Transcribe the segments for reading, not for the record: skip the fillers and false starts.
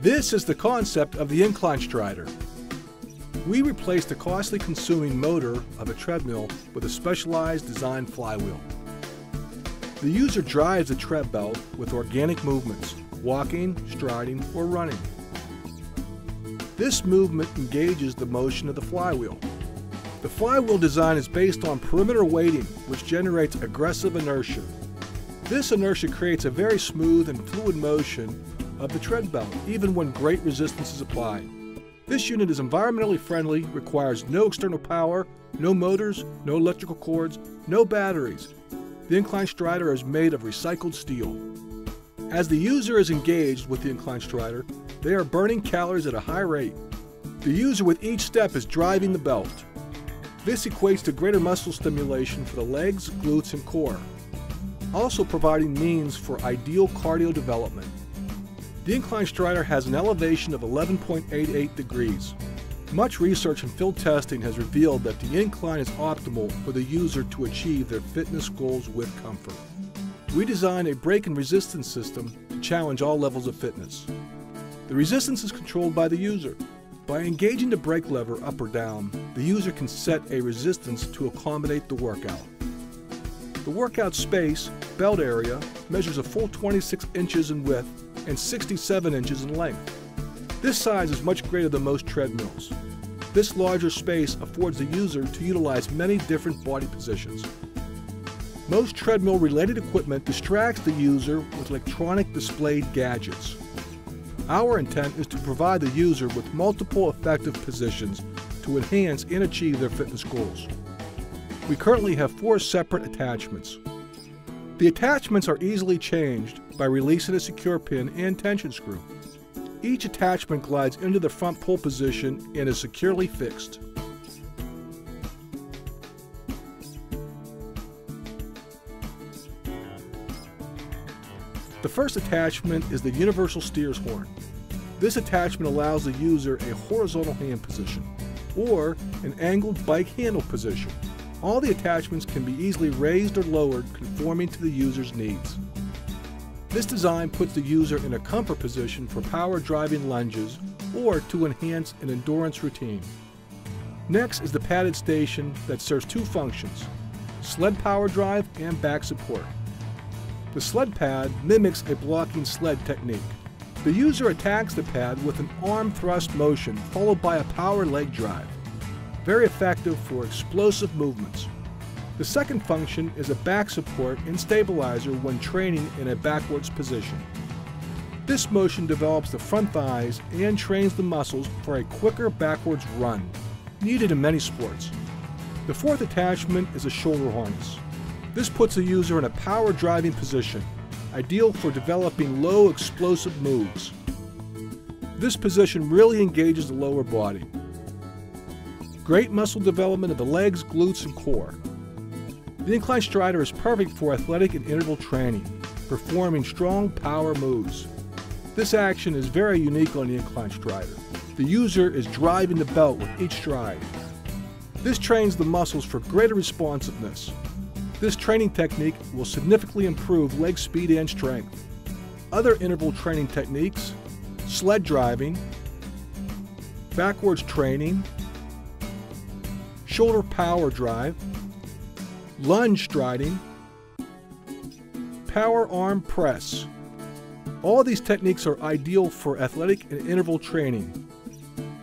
This is the concept of the Incline Strider. We replace the costly consuming motor of a treadmill with a specialized design flywheel. The user drives the treadmill with organic movements, walking, striding, or running. This movement engages the motion of the flywheel. The flywheel design is based on perimeter weighting, which generates aggressive inertia. This inertia creates a very smooth and fluid motion of the treadmill, even when great resistance is applied. This unit is environmentally friendly, requires no external power, no motors, no electrical cords, no batteries. The Incline Strider is made of recycled steel. As the user is engaged with the Incline Strider, they are burning calories at a high rate. The user with each step is driving the belt. This equates to greater muscle stimulation for the legs, glutes, and core, also providing means for ideal cardio development. The Incline Strider has an elevation of 11.88 degrees. Much research and field testing has revealed that the incline is optimal for the user to achieve their fitness goals with comfort. We designed a brake and resistance system to challenge all levels of fitness. The resistance is controlled by the user. By engaging the brake lever up or down, the user can set a resistance to accommodate the workout. The workout space, belt area, measures a full 26 inches in width and 67 inches in length. This size is much greater than most treadmills. This larger space affords the user to utilize many different body positions. Most treadmill-related equipment distracts the user with electronic displayed gadgets. Our intent is to provide the user with multiple effective positions to enhance and achieve their fitness goals. We currently have 4 separate attachments. The attachments are easily changed by releasing a secure pin and tension screw. Each attachment glides into the front pull position and is securely fixed. The first attachment is the universal steer's horn. This attachment allows the user a horizontal hand position or an angled bike handle position. All the attachments can be easily raised or lowered, conforming to the user's needs. This design puts the user in a comfort position for power driving lunges or to enhance an endurance routine. Next is the padded station that serves 2 functions: sled power drive and back support. The sled pad mimics a blocking sled technique. The user attacks the pad with an arm thrust motion followed by a power leg drive. Very effective for explosive movements. The second function is a back support and stabilizer when training in a backwards position. This motion develops the front thighs and trains the muscles for a quicker backwards run, needed in many sports. The fourth attachment is a shoulder harness. This puts the user in a power driving position, ideal for developing low explosive moves. This position really engages the lower body. Great muscle development of the legs, glutes, and core. The Incline Strider is perfect for athletic and interval training, performing strong power moves. This action is very unique on the Incline Strider. The user is driving the belt with each stride. This trains the muscles for greater responsiveness. This training technique will significantly improve leg speed and strength. Other interval training techniques: sled driving, backwards training, shoulder power drive, lunge striding, power arm press. All these techniques are ideal for athletic and interval training.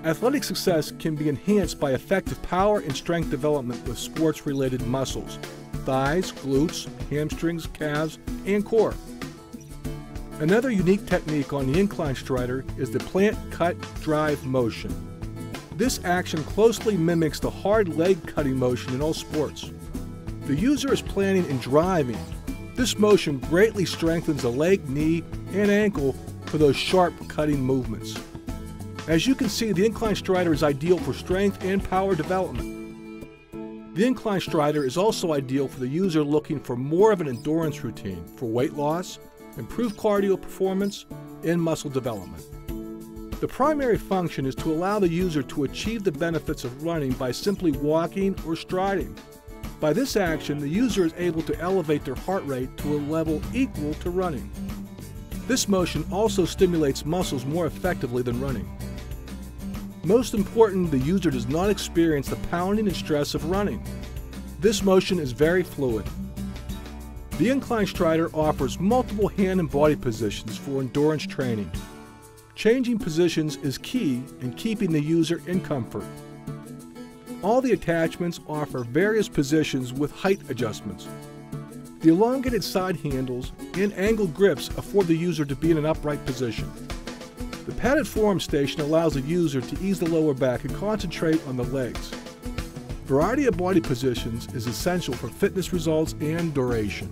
Athletic success can be enhanced by effective power and strength development with sports-related muscles: thighs, glutes, hamstrings, calves, and core. Another unique technique on the Incline Strider is the plant cut drive motion. This action closely mimics the hard leg cutting motion in all sports. The user is planting and driving. This motion greatly strengthens the leg, knee, and ankle for those sharp cutting movements. As you can see, the Incline Strider is ideal for strength and power development. The Incline Strider is also ideal for the user looking for more of an endurance routine for weight loss, improved cardio performance, and muscle development. The primary function is to allow the user to achieve the benefits of running by simply walking or striding. By this action, the user is able to elevate their heart rate to a level equal to running. This motion also stimulates muscles more effectively than running. Most important, the user does not experience the pounding and stress of running. This motion is very fluid. The Incline Strider offers multiple hand and body positions for endurance training. Changing positions is key in keeping the user in comfort. All the attachments offer various positions with height adjustments. The elongated side handles and angled grips afford the user to be in an upright position. The padded forearm station allows the user to ease the lower back and concentrate on the legs. Variety of body positions is essential for fitness results and duration.